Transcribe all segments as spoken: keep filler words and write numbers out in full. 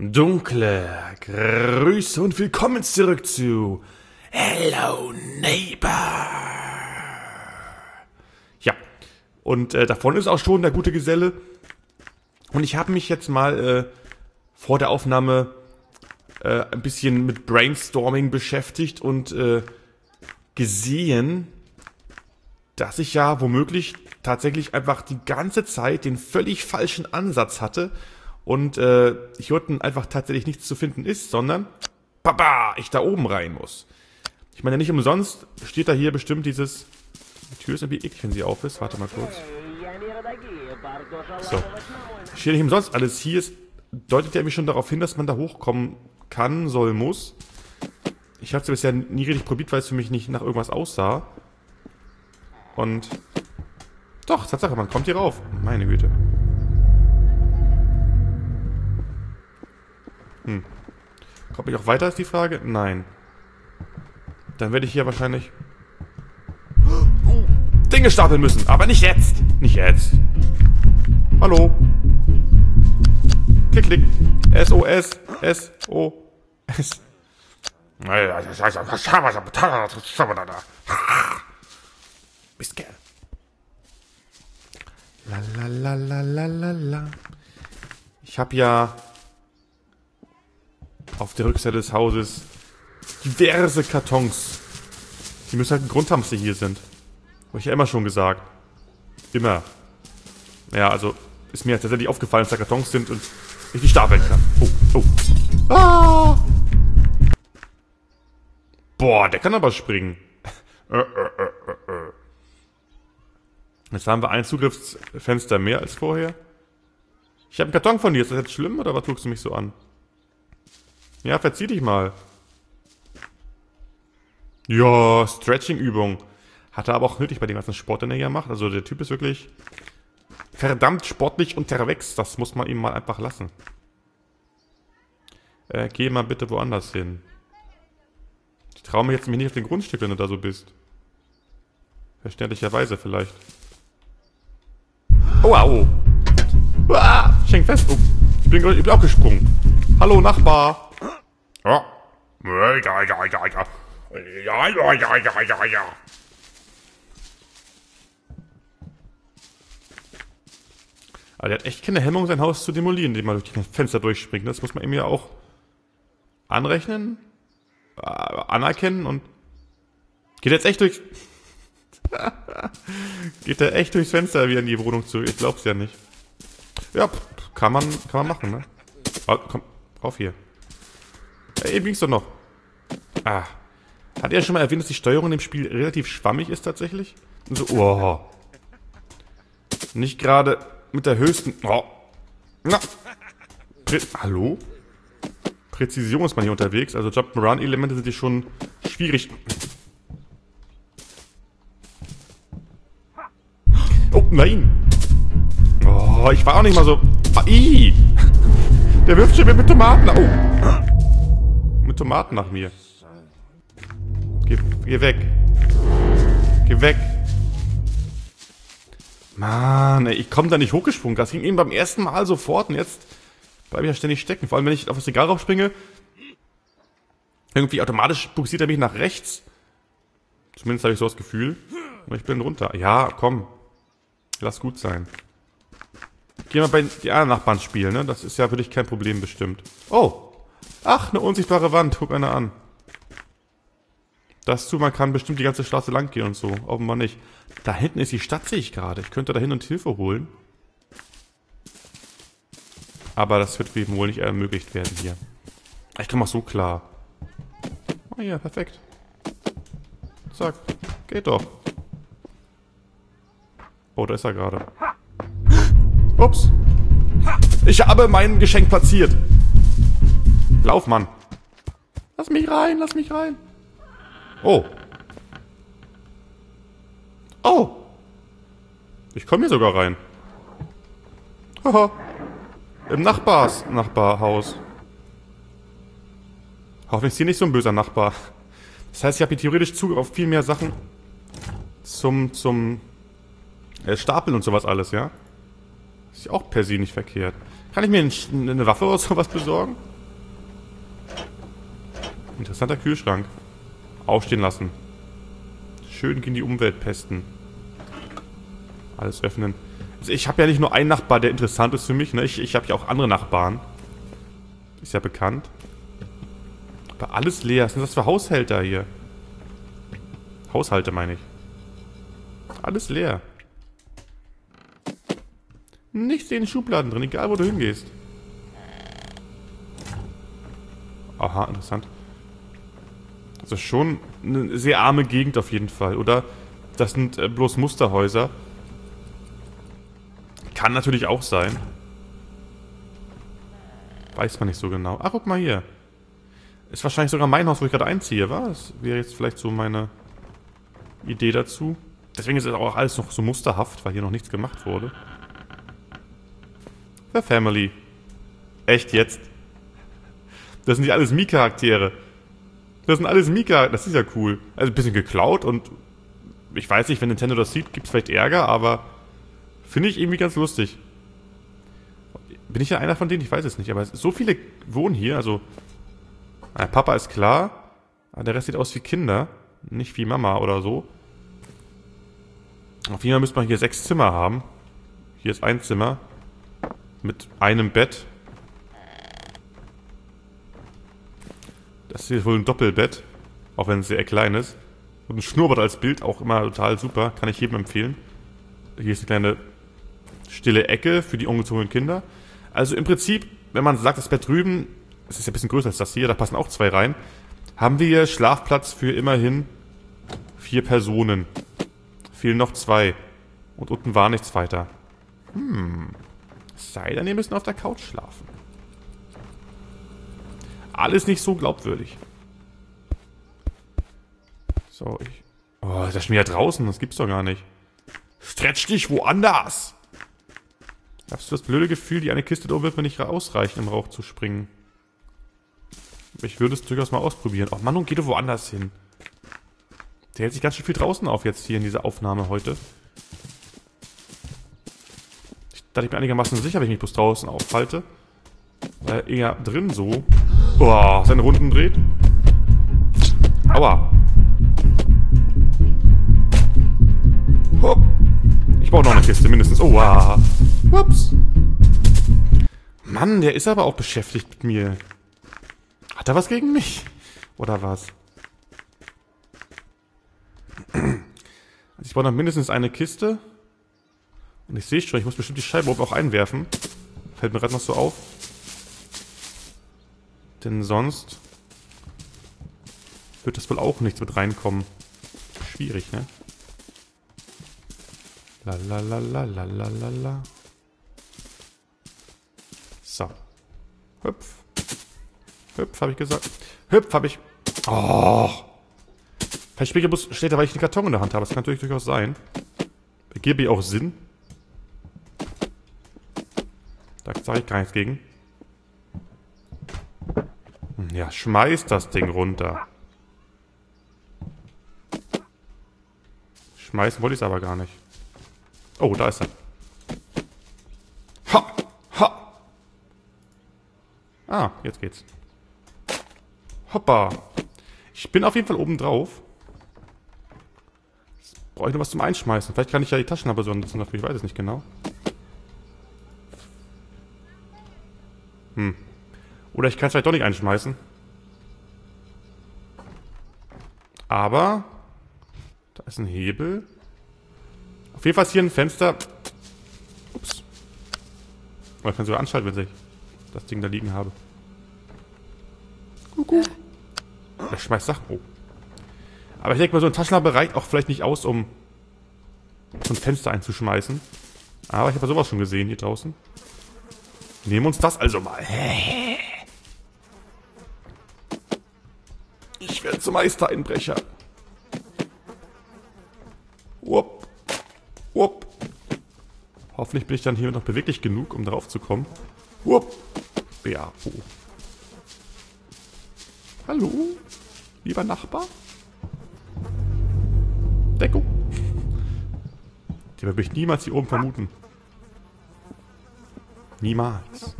Dunkle, Grüße und willkommen zurück zu Hello Neighbor. Ja, und äh, da vorne ist auch schon der gute Geselle. Und ich habe mich jetzt mal äh, vor der Aufnahme äh, ein bisschen mit Brainstorming beschäftigt und äh, gesehen, dass ich ja womöglich tatsächlich einfach die ganze Zeit den völlig falschen Ansatz hatte. Und äh, hier unten einfach tatsächlich nichts zu finden ist, sondern, papa, ich da oben rein muss. Ich meine, nicht umsonst steht da hier bestimmt dieses... Die Tür ist irgendwie eklig, wenn sie auf ist. Warte mal kurz. So. Steht nicht umsonst alles hier. Es deutet ja irgendwie schon darauf hin, dass man da hochkommen kann, soll, muss. Ich habe es bisher nie richtig probiert, weil es für mich nicht nach irgendwas aussah. Und... Doch, Tatsache, man kommt hier rauf. Meine Güte. Hm. Komme ich auch weiter, ist die Frage? Nein. Dann werde ich hier wahrscheinlich... Oh, Dinge stapeln müssen, aber nicht jetzt! Nicht jetzt! Hallo! Klick, klick! S O S! S O S! Mist, gell? Lalalalala. Ich habe ja... auf der Rückseite des Hauses diverse Kartons. Die müssen halt einen Grund haben, dass sie hier sind. Habe ich ja immer schon gesagt. Immer. Ja, also ist mir tatsächlich aufgefallen, dass da Kartons sind und ich die stapeln kann. Oh, oh. Ah! Boah, der kann aber springen. Jetzt haben wir ein Zugriffsfenster mehr als vorher. Ich habe einen Karton von dir. Ist das jetzt schlimm oder was guckst du mich so an? Ja, verzieh dich mal. Ja, Stretching-Übung. Hat er aber auch nötig bei dem ganzen Sport, den er hier macht. Also der Typ ist wirklich verdammt sportlich unterwegs. Das muss man ihm mal einfach lassen. Äh, geh mal bitte woanders hin. Ich traue mich jetzt nämlich nicht auf den Grundstück, wenn du da so bist. Verständlicherweise vielleicht. Oh, au. Ah, ich häng fest. Oh, ich bin, ich bin auch gesprungen. Hallo, Nachbar. Ja. Aber der hat echt keine Hemmung, sein Haus zu demolieren, indem man durch die Fenster durchspringt. Das muss man ihm ja auch anrechnen, äh, anerkennen und... Geht jetzt echt durch... Geht er echt durchs Fenster wieder in die Wohnung zu? Ich glaub's ja nicht. Ja, kann man, kann man machen, ne? Oh, komm, auf hier. Ja, eben ging's doch noch. Ah. Hat er schon mal erwähnt, dass die Steuerung in dem Spiel relativ schwammig ist tatsächlich? So, oh. Nicht gerade mit der höchsten... Oh. Na. Prä Hallo? Präzision ist man hier unterwegs. Also Jump'n'Run-Elemente sind hier schon schwierig. Oh, nein. Oh, ich war auch nicht mal so... Ah, ii. Der wirft schon mit Tomaten. Oh. Mit Tomaten nach mir. Geh, geh weg. Geh weg. Mann, ey, ich komme da nicht hochgesprungen. Das ging eben beim ersten Mal sofort und jetzt bleibe ich ja ständig stecken. Vor allem, wenn ich auf das Regal raufspringe, irgendwie automatisch buxiert er mich nach rechts. Zumindest habe ich so das Gefühl. Und ich bin runter. Ja, komm. Lass gut sein. Geh mal bei den anderen Nachbarn spielen, ne? Das ist ja wirklich kein Problem bestimmt. Oh! Ach, eine unsichtbare Wand. Guck einer an. Das zu, man kann bestimmt die ganze Straße lang gehen und so. Offenbar nicht. Da hinten ist die Stadt, sehe ich gerade. Ich könnte da hin und Hilfe holen. Aber das wird wohl nicht ermöglicht werden hier. Ich komme auch so klar. Oh ja, perfekt. Zack. Geht doch. Oh, da ist er gerade. Ups. Ich habe mein Geschenk platziert. Lauf, Mann! Lass mich rein, lass mich rein! Oh! Oh! Ich komme hier sogar rein. Haha! Im Nachbars Nachbarhaus. Hoffentlich ist hier nicht so ein böser Nachbar. Das heißt, ich habe hier theoretisch Zugriff auf viel mehr Sachen zum, zum äh, Stapeln und sowas alles, ja? Ist ja auch per se nicht verkehrt. Kann ich mir eine, eine Waffe oder sowas besorgen? Interessanter Kühlschrank. Aufstehen lassen. Schön gegen die Umwelt pesten. Alles öffnen. Also ich habe ja nicht nur einen Nachbar, der interessant ist für mich. Ne? Ich, ich habe ja auch andere Nachbarn. Ist ja bekannt. Aber alles leer. Was sind das für Haushälter hier? Haushalte meine ich. Alles leer. Nichts in den Schubladen drin, egal wo du hingehst. Aha, interessant. Also schon eine sehr arme Gegend auf jeden Fall, oder? Das sind bloß Musterhäuser. Kann natürlich auch sein. Weiß man nicht so genau. Ach, guck mal hier. Ist wahrscheinlich sogar mein Haus, wo ich gerade einziehe, wa? Das wäre jetzt vielleicht so meine Idee dazu. Deswegen ist es auch alles noch so musterhaft, weil hier noch nichts gemacht wurde. The Family. Echt jetzt? Das sind nicht alles Mii-Charaktere. Das sind alles Mii-Charaktere. Das ist ja cool. Also ein bisschen geklaut und ich weiß nicht, wenn Nintendo das sieht, gibt es vielleicht Ärger, aber finde ich irgendwie ganz lustig. Bin ich ja einer von denen? Ich weiß es nicht, aber es, so viele wohnen hier, also na, Papa ist klar, aber der Rest sieht aus wie Kinder, nicht wie Mama oder so. Auf jeden Fall müsste man hier sechs Zimmer haben. Hier ist ein Zimmer mit einem Bett. Das hier ist wohl ein Doppelbett, auch wenn es sehr klein ist. Und ein Schnurrbart als Bild, auch immer total super, kann ich jedem empfehlen. Hier ist eine kleine stille Ecke für die ungezogenen Kinder. Also im Prinzip, wenn man sagt, das Bett drüben, es ist ja ein bisschen größer als das hier, da passen auch zwei rein, haben wir hier Schlafplatz für immerhin vier Personen. Fehlen noch zwei. Und unten war nichts weiter. Hm. Es sei denn, ihr müsst auf der Couch schlafen. Alles nicht so glaubwürdig. So, ich... Oh, ist das schon wieder draußen? Das gibt's doch gar nicht. Stretch dich woanders! Hast du das blöde Gefühl, die eine Kiste da oben wird mir nicht ausreichen, im Rauch zu springen? Ich würde es durchaus mal ausprobieren. Oh Mann, und geh doch woanders hin. Der hält sich ganz schön viel draußen auf jetzt hier in dieser Aufnahme heute. Ich dachte, ich bin einigermaßen sicher, wenn ich mich bloß draußen aufhalte. Weil eher drin so... Oh, seine Runden dreht. Aua. Hopp. Ich brauche noch eine Kiste, mindestens. Oh, wow. Ups. Mann, der ist aber auch beschäftigt mit mir. Hat er was gegen mich? Oder was? Ich brauche noch mindestens eine Kiste. Und ich sehe schon, ich muss bestimmt die Scheibe oben auch einwerfen. Fällt mir gerade noch so auf. Denn sonst wird das wohl auch nichts mit reinkommen. Schwierig, ne? La la la la la la la la. So. Hüpf. Hüpf, habe ich gesagt. Hüpf, habe ich. Oh. Vielleicht spiegelt bloß steht da, weil ich einen Karton in der Hand habe. Das kann natürlich durchaus sein. Gebe ich auch Sinn. Da sage ich gar nichts gegen. Ja, schmeiß das Ding runter. Schmeißen wollte ich es aber gar nicht. Oh, da ist er. Ha! Ha! Ah, jetzt geht's. Hoppa! Ich bin auf jeden Fall oben drauf. Jetzt brauche ich noch was zum Einschmeißen. Vielleicht kann ich ja die Taschenlampe so nutzen dafür. Ich weiß es nicht genau. Hm. Oder ich kann es vielleicht doch nicht einschmeißen. Aber da ist ein Hebel. Auf jeden Fall ist hier ein Fenster. Ups. Oder ich kann es sogar anschalten, wenn ich das Ding da liegen habe. Kuckuck. Der schmeißt Sachen hoch. Aber ich denke mal, so ein Taschenlampe reicht auch vielleicht nicht aus, um so ein Fenster einzuschmeißen. Aber ich habe ja sowas schon gesehen hier draußen. Nehmen wir uns das also mal. Ich werde zum Meistereinbrecher. Upp. Upp. Hoffentlich bin ich dann hier noch beweglich genug, um darauf zu kommen. Upp. Ja. Oh. Hallo, lieber Nachbar. Deckung. Die würde ich niemals hier oben vermuten. Niemals.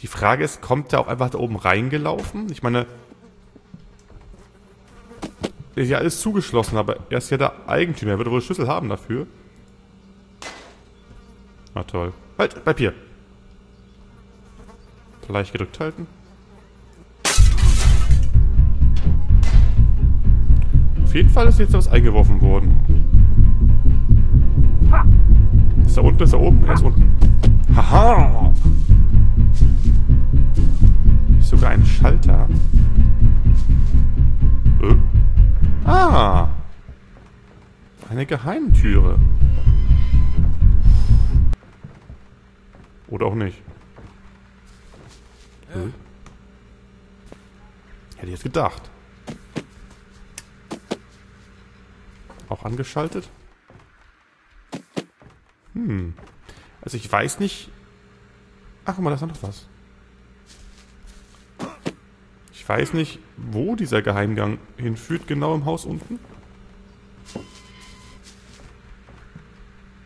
Die Frage ist, kommt der auch einfach da oben reingelaufen? Ich meine, Der hier alles zugeschlossen, aber er ist ja der Eigentümer. Er würde wohl Schlüssel haben dafür. Na toll. Halt, Papier. Leicht gedrückt halten. Auf jeden Fall ist jetzt was eingeworfen worden. Ist da unten, ist da oben? Er ist unten. Haha! Ist sogar ein Schalter. Äh. Ah! Eine Geheimtüre. Oder auch nicht. Hm. Hätte ich jetzt gedacht. Auch angeschaltet. Hm. Also ich weiß nicht... Ach, guck mal, da ist noch was. Ich weiß nicht, wo dieser Geheimgang hinführt, genau im Haus unten.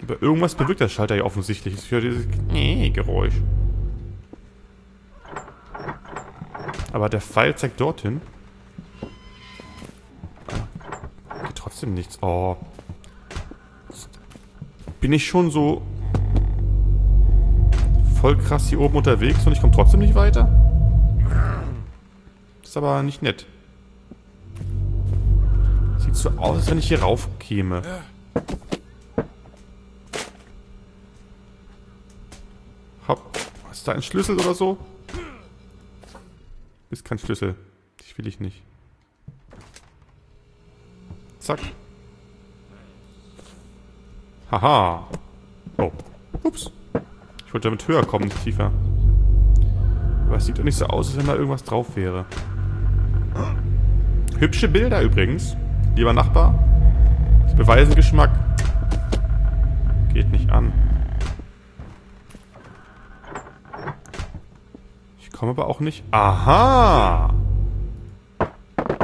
Aber irgendwas bewirkt der Schalter ja offensichtlich. Ich höre dieses Geräusch. Aber der Pfeil zeigt dorthin. Geht trotzdem nichts. Oh. Bin ich schon so voll krass hier oben unterwegs und ich komme trotzdem nicht weiter? Das ist aber nicht nett. Sieht so aus, als wenn ich hier raufkäme. Hopp. Ist da ein Schlüssel oder so? Ist kein Schlüssel. Das will ich nicht. Zack. Haha. Oh. Ups. Ich wollte damit höher kommen, nicht tiefer. Aber es sieht doch nicht so aus, als wenn da irgendwas drauf wäre. Hübsche Bilder übrigens. Lieber Nachbar. Das beweisen Geschmack. Geht nicht an. Komme aber auch nicht. Aha!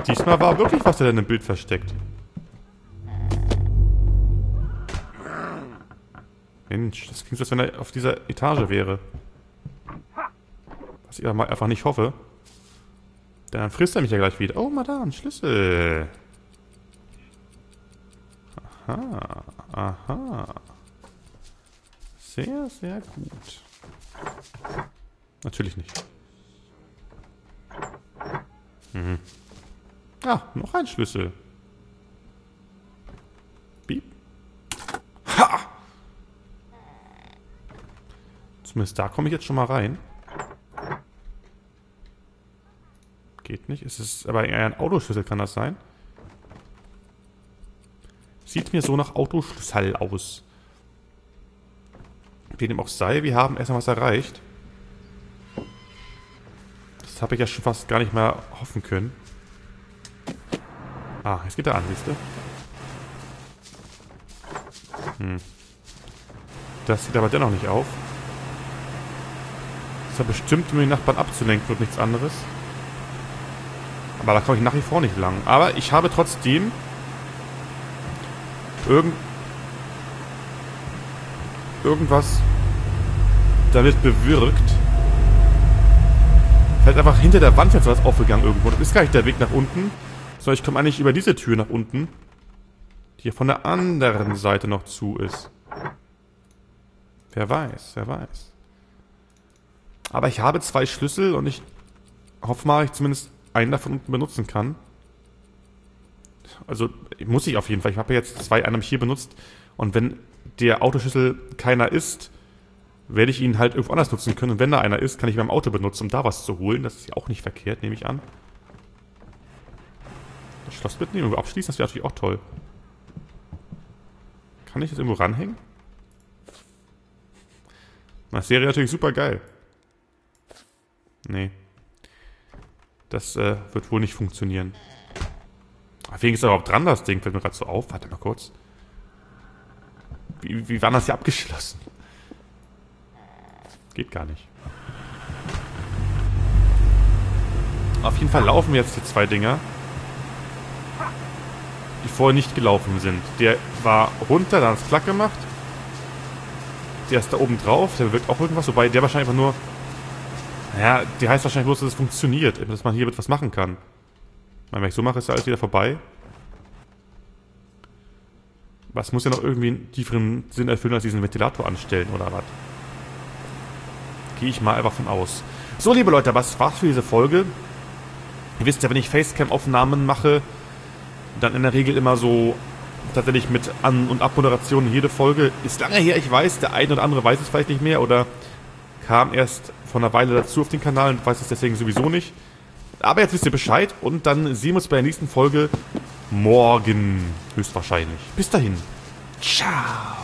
Diesmal war wirklich was da in dem Bild versteckt. Mensch, das klingt so, als wenn er auf dieser Etage wäre. Was ich aber einfach nicht hoffe. Dann frisst er mich ja gleich wieder. Oh, Madame, Schlüssel. Aha, aha. Sehr, sehr gut. Natürlich nicht. Mhm. Ah, noch ein Schlüssel. Piep. Ha! Zumindest da komme ich jetzt schon mal rein. Geht nicht. Es ist aber eher ein Autoschlüssel, kann das sein? Sieht mir so nach Autoschlüssel aus. Wie dem auch sei, wir haben erstmal was erreicht. Das habe ich ja schon fast gar nicht mehr hoffen können. Ah, jetzt geht er an, siehst du? Hm. Das sieht aber dennoch nicht auf. Das ist ja bestimmt, um den Nachbarn abzulenken und nichts anderes. Aber da komme ich nach wie vor nicht lang. Aber ich habe trotzdem... Irgend... Irgendwas... damit bewirkt... Vielleicht einfach hinter der Wand jetzt was aufgegangen irgendwo. Das ist gar nicht der Weg nach unten. Sondern ich komme eigentlich über diese Tür nach unten. Die hier von der anderen Seite noch zu ist. Wer weiß, wer weiß. Aber ich habe zwei Schlüssel und ich hoffe mal, ich zumindest einen davon unten benutzen kann. Also muss ich auf jeden Fall. Ich habe jetzt zwei, einen habe ich hier benutzt. Und wenn der Autoschlüssel keiner ist... werde ich ihn halt irgendwo anders nutzen können. Und wenn da einer ist, kann ich ihn beim Auto benutzen, um da was zu holen. Das ist ja auch nicht verkehrt, nehme ich an. Das Schloss mitnehmen und abschließen, das wäre natürlich auch toll. Kann ich das irgendwo ranhängen? Das wäre natürlich super geil. Nee. Das äh, wird wohl nicht funktionieren. Wegen ist da überhaupt dran, das Ding. Fällt mir gerade so auf. Warte mal kurz. Wie, wie war das hier abgeschlossen? Geht gar nicht. Auf jeden Fall laufen jetzt die zwei Dinger, die vorher nicht gelaufen sind. Der war runter, da hat es klack gemacht. Der ist da oben drauf, der bewirkt auch irgendwas. Wobei der wahrscheinlich einfach nur... Naja, der heißt wahrscheinlich bloß, dass es funktioniert. Dass man hier etwas machen kann. Wenn ich so mache, ist ja alles wieder vorbei. Was muss ja noch irgendwie einen tieferen Sinn erfüllen, als diesen Ventilator anstellen, oder was? Gehe ich mal einfach von aus. So, liebe Leute, was war's für diese Folge? Ihr wisst ja, wenn ich Facecam-Aufnahmen mache, dann in der Regel immer so tatsächlich mit An- und Abmoderationen jede Folge. Ist lange her, ich weiß, der eine oder andere weiß es vielleicht nicht mehr oder kam erst vor einer Weile dazu auf den Kanal und weiß es deswegen sowieso nicht. Aber jetzt wisst ihr Bescheid und dann sehen wir uns bei der nächsten Folge morgen höchstwahrscheinlich. Bis dahin. Ciao.